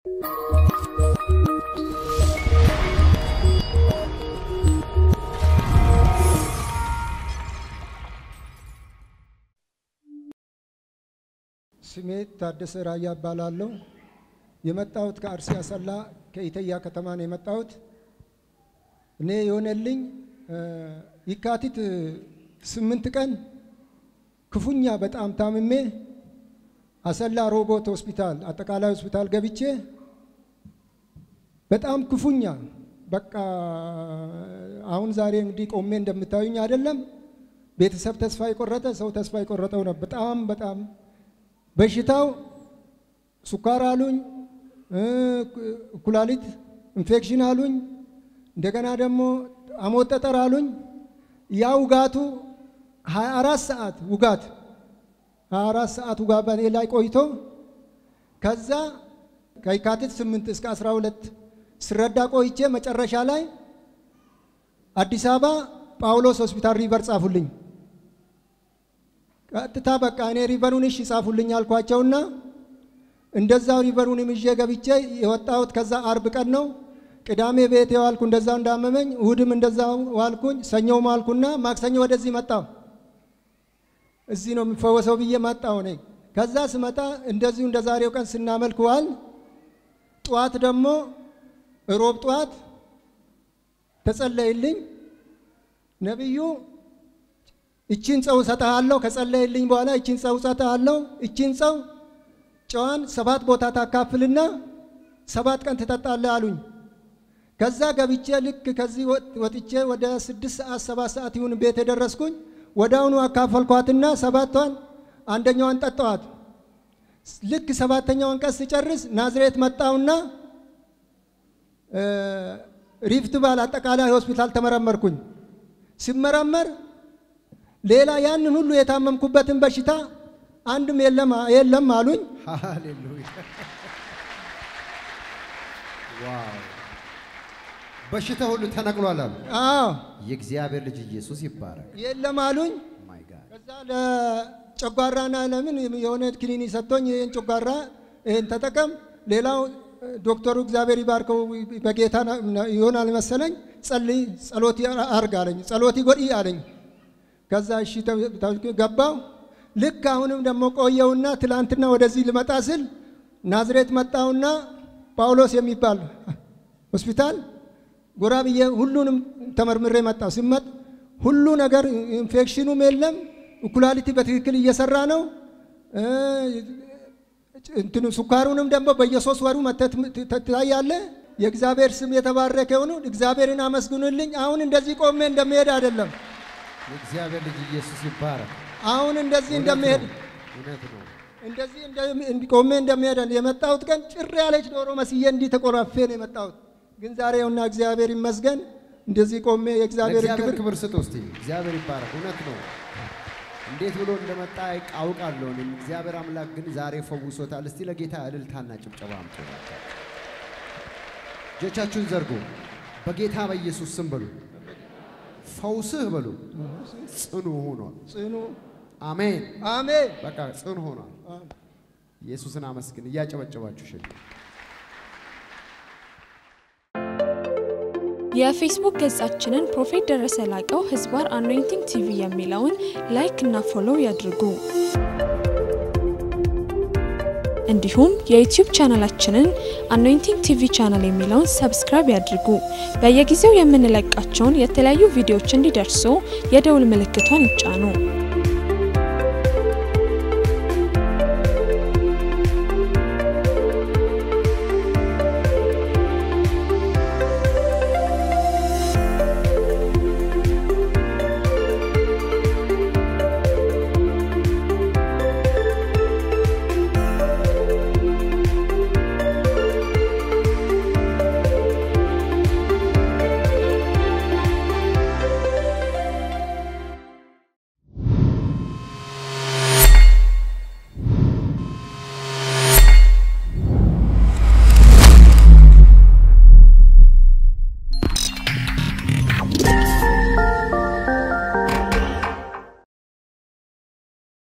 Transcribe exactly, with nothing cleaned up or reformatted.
ስሜ ታደሰ ራያ እባላለሁ። የመጣሁት ከአርሲ አሰላ ከኢተያ ከተማ ነው የመጣሁት። እኔ የሆነልኝ የካቲት ስምንት ቀን ክፉኛ በጣም ታምሜ አሰላ ሮቦት ሆስፒታል አጠቃላይ ሆስፒታል ገብቼ በጣም ክፉኛ በቃ አሁን ዛሬ እንግዲህ ቆሜ እንደምታዩኝ አይደለም። ቤተሰብ ተስፋ ይቆረጠ ሰው ተስፋ ይቆረጠው ነው በጣም በጣም በሽታው ሱካር አሉኝ፣ ኩላሊት ኢንፌክሽን አሉኝ፣ እንደገና ደግሞ አሞት ጠጠር አሉኝ። ያ ውጋቱ ሃያ አራት ሰዓት ውጋት ሃያ አራት ሰዓት ውጋት በኔ ላይ ቆይቶ ከዛ ከየካቲት ስምንት እስከ አስራ ሁለት ስረዳ ቆይቼ መጨረሻ ላይ አዲስ አበባ ጳውሎስ ሆስፒታል ሪቨር ጻፉልኝ። ቀጥታ በቃ እኔ ሪቨሩን እሺ ጻፉልኝ አልኳቸውና እንደዛው ሪቨሩን ምጄ ገብቼ የወጣሁት ከዛ አርብ ቀን ነው። ቅዳሜ ቤት የዋልኩ እንደዛው እንዳመመኝ፣ እሁድም እንደዛው ዋልኩኝ፣ ሰኞም ዋልኩና ማክሰኞ ወደዚህ መጣሁ። እዚህ ነው የምፈወሰው ብዬ መጣሁ ነኝ። ከዛ ስመጣ እንደዚሁ እንደዛሬው ቀን ስናመልክ ዋል። ጧት ደግሞ ሮብ ጧት ተጸለይልኝ ነብዩ እቺን ጸው ሰጣሃለሁ ከጸለይልኝ በኋላ እቺን ጸው ሰጣሃለሁ እቺን ጸው ጨዋን ሰባት ቦታ ታካፍልና ሰባት ቀን ተጣጣለህ አሉኝ። ከዛ ገብቼ ልክ ከዚህ ወጥቼ ወደ ስድስት ሰዓት ሰባት ሰዓት ይሁን ቤት ተደረስኩኝ። ወዳውኑ አካፈልኳትና ሰባቷን አንደኛዋን ጠጣዋት። ልክ ሰባተኛዋን ቀስ ሲጨርስ ናዝሬት መጣውና ሪፍት ባላ አጠቃላይ ሆስፒታል ተመረመርኩኝ። ሲመረመር ሌላ ያንን ሁሉ የታመምኩበትን በሽታ አንድም የለም የለም አሉኝ። ሃሌሉያ ዋው! በሽታ ሁሉ ተነቅሏል አሉ። አዎ የእግዚአብሔር ልጅ ኢየሱስ ይባረክ። የለም አሉኝ። ማይ ጋድ! ከዛ ለጨጓራና ለምን የሆነ ክሊኒክ ሰጥቶኝ የን ጨጓራ እን ተጠቀም። ሌላው ዶክተሩ እግዚአብሔር ይባርከው በጌታ ይሆናል መሰለኝ ጸልይ ጸሎት አርግ አለኝ። ጸሎት ይጎድ ይአለኝ። ከዛ እሺ ተብታው ገባው። ልክ አሁንም ደሞ ቆየውና ትላንትና ወደዚህ ልመጣ ስል ናዝሬት መጣውና ጳውሎስ የሚባል ሆስፒታል ጎራብዬ ሁሉንም ተመርምሬ መጣው። ሲመጥ ሁሉ ነገር ኢንፌክሽኑም የለም፣ ኩላሊቲ በትክክል እየሰራ ነው፣ እንትኑ ሱካሩንም ደሞ በየሶስት ወሩ መተት ተታያለ። የእግዚአብሔር ስም የተባረከ ይሁን። እግዚአብሔርን አመስግኑልኝ። አሁን እንደዚህ ቆሜ እንደምሄድ አይደለም። እግዚአብሔር ልጅ ኢየሱስ ይባረክ። አሁን እንደዚህ እንደምሄድ እንደዚህ እንደቆሜ እንደምሄድ የመጣሁት ቀን ጭር ያለች ዶሮ መስዬ እንዲተቆራፈ ነው የመጣሁት። ግን ዛሬውና እግዚአብሔር ይመስገን እንደዚህ ቆሜ የእግዚአብሔር ክብር ክብር ሰጥቶስቲ እግዚአብሔር ይባረክ። እውነት ነው። እንዴት ብሎ እንደመጣ አውቃለሁ። እግዚአብሔር አምላክ ግን ዛሬ ፈውሶታል። እስቲ ለጌታ እልልታና ጭብጨባ አምጡልኝ። እጆቻችሁን ዘርጉ። በጌታ በኢየሱስ ስም በሉ ፈውስህ በሉ ጽኑ ሆኗል። ጽኑ አሜን አሜን። በቃ ጽኑ ሆኗል። ኢየሱስን አመስግን እያጨበጨባችሁ ሽል የፌስቡክ ገጻችንን ፕሮፌት ደረሰ ላቀው ህዝባር አኖይንቲንግ ቲቪ የሚለውን ላይክ እና ፎሎው ያድርጉ። እንዲሁም የዩቲዩብ ቻናላችንን አኖይንቲንግ ቲቪ ቻናል የሚለውን ሰብስክራይብ ያድርጉ። በየጊዜው የምንለቃቸውን የተለያዩ ቪዲዮዎች እንዲደርሱ የደውል ምልክቷን ይጫኑ።